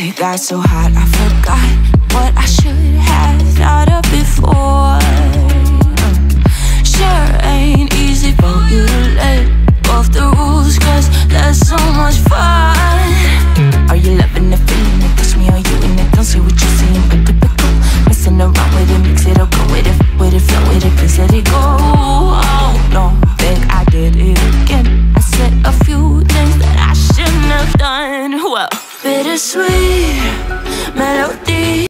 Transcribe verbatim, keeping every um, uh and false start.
night got so hot I forgot what I should have thought of before. Sure ain't easy for you to let go of the rules, cause there's so much fun. Are you loving the feeling? It touch me, are you in it? Don't see what you're seeing, but typical. Messing around with it, mix it up, go with it, with it, flow with it, please let it go. Oh, no, think I did it again. I said a few things that I shouldn't have done. Well, bittersweet melody.